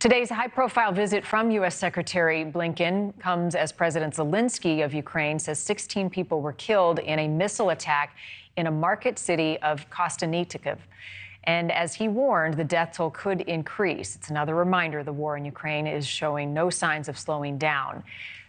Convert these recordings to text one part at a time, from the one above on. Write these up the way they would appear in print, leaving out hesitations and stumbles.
Today's high-profile visit from U.S. Secretary Blinken comes as President Zelensky of Ukraine says 16 people were killed in a missile attack in a market city of Kostanitikov. And as he warned, the death toll could increase. It's another reminder the war in Ukraine is showing no signs of slowing down.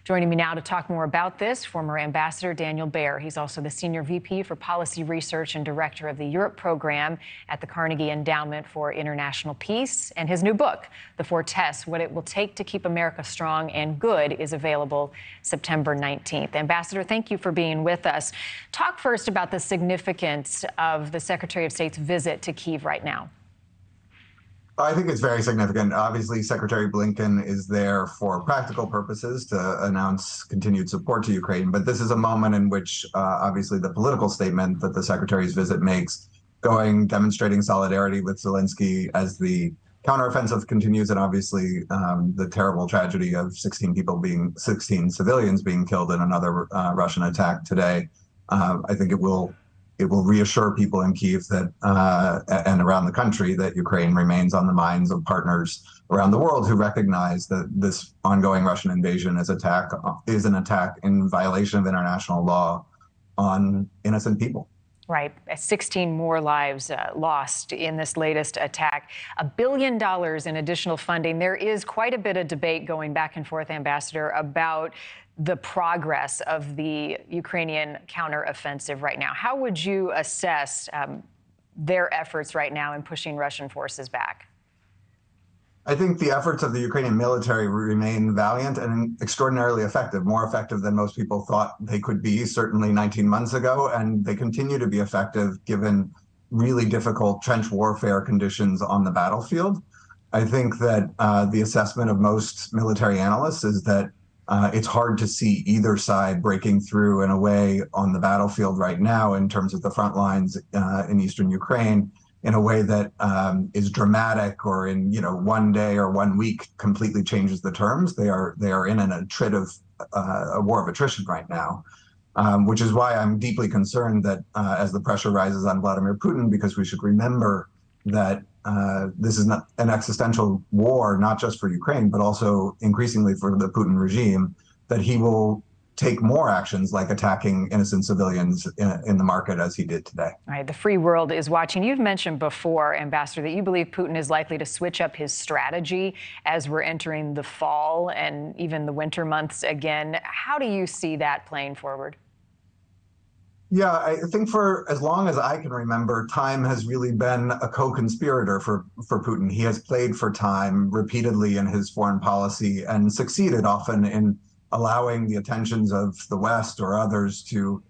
Joining me now to talk more about this, former Ambassador Daniel Baer. He's also the Senior VP for Policy Research and Director of the Europe Program at the Carnegie Endowment for International Peace. And his new book, The Four Tests, What It Will Take to Keep America Strong and Good, is available September 19th. Ambassador, thank you for being with us. Talk first about the significance of the Secretary of State's visit to Kyiv right now. I think it's very significant. Obviously, Secretary Blinken is there for practical purposes to announce continued support to Ukraine. But this is a moment in which, obviously, the political statement that the Secretary's visit makes, demonstrating solidarity with Zelensky as the counteroffensive continues, and obviously the terrible tragedy of 16 civilians being killed in another Russian attack today. I think it will reassure people in Kyiv that, and around the country, that Ukraine remains on the minds of partners around the world who recognize that this ongoing Russian invasion is an attack in violation of international law on innocent people. Right. 16 more lives lost in this latest attack. $1 billion in additional funding. There is quite a bit of debate going back and forth, Ambassador, about the progress of the Ukrainian counteroffensive right now. How would you assess their efforts right now in pushing Russian forces back? I think the efforts of the Ukrainian military remain valiant and extraordinarily effective, more effective than most people thought they could be, certainly 19 months ago, and they continue to be effective given really difficult trench warfare conditions on the battlefield. I think that the assessment of most military analysts is that it's hard to see either side breaking through in a way on the battlefield right now in terms of the front lines in eastern Ukraine, in a way that is dramatic or in one day or 1 week completely changes the terms. They are in a war of attrition right now, which is why I'm deeply concerned that as the pressure rises on Vladimir Putin, because we should remember that this is not an existential war, not just for Ukraine, but also increasingly for the Putin regime, that he will take more actions like attacking innocent civilians in the market as he did today. All right, the free world is watching. You've mentioned before, Ambassador, that you believe Putin is likely to switch up his strategy as we're entering the fall and even the winter months again. How do you see that playing forward? Yeah, I think for as long as I can remember, time has really been a co-conspirator for Putin. He has played for time repeatedly in his foreign policy and succeeded often in allowing the attentions of the West or others to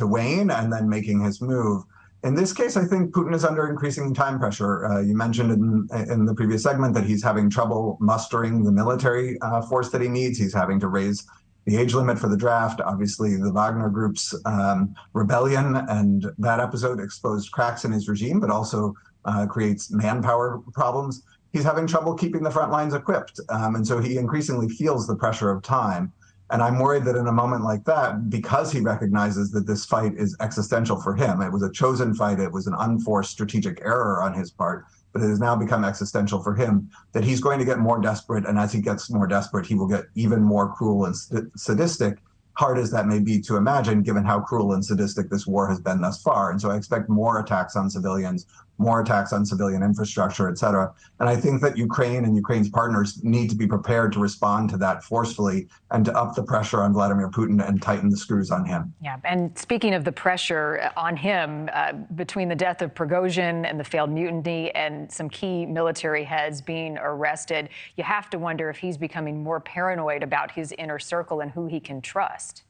wane and then making his move. In this case, I think Putin is under increasing time pressure. You mentioned in the previous segment that he's having trouble mustering the military force that he needs. He's having to raise the age limit for the draft. Obviously, the Wagner Group's rebellion and that episode exposed cracks in his regime, but also creates manpower problems. He's having trouble keeping the front lines equipped. And so he increasingly feels the pressure of time. And I'm worried that in a moment like that, because he recognizes that this fight is existential for him, it was a chosen fight, it was an unforced strategic error on his part, but it has now become existential for him, that he's going to get more desperate. And as he gets more desperate, he will get even more cruel and sadistic, hard as that may be to imagine, given how cruel and sadistic this war has been thus far. And so I expect more attacks on civilians, more attacks on civilian infrastructure, et cetera. And I think that Ukraine and Ukraine's partners need to be prepared to respond to that forcefully and to up the pressure on Vladimir Putin and tighten the screws on him. Yeah, and speaking of the pressure on him, between the death of Prigozhin and the failed mutiny and some key military heads being arrested, you have to wonder if he's becoming more paranoid about his inner circle and who he can trust.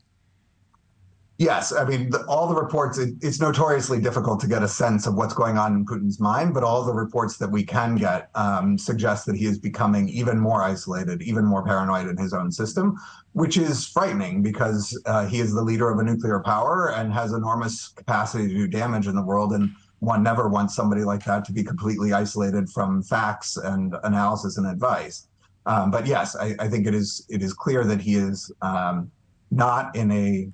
Yes, I mean, all the reports, it's notoriously difficult to get a sense of what's going on in Putin's mind, but all the reports that we can get suggest that he is becoming even more isolated, even more paranoid in his own system, which is frightening because he is the leader of a nuclear power and has enormous capacity to do damage in the world. And one never wants somebody like that to be completely isolated from facts and analysis and advice. But yes, I think it is clear that he is not in a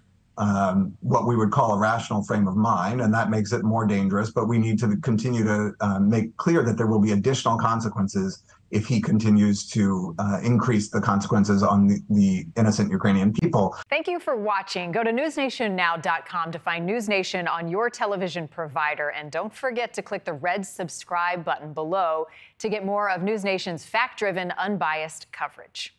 what we would call a rational frame of mind, and that makes it more dangerous. But we need to continue to make clear that there will be additional consequences if he continues to increase the consequences on the innocent Ukrainian people. Thank you for watching. Go to NewsNationNow.com to find News Nation on your television provider. And don't forget to click the red subscribe button below to get more of News Nation's fact-driven, unbiased coverage.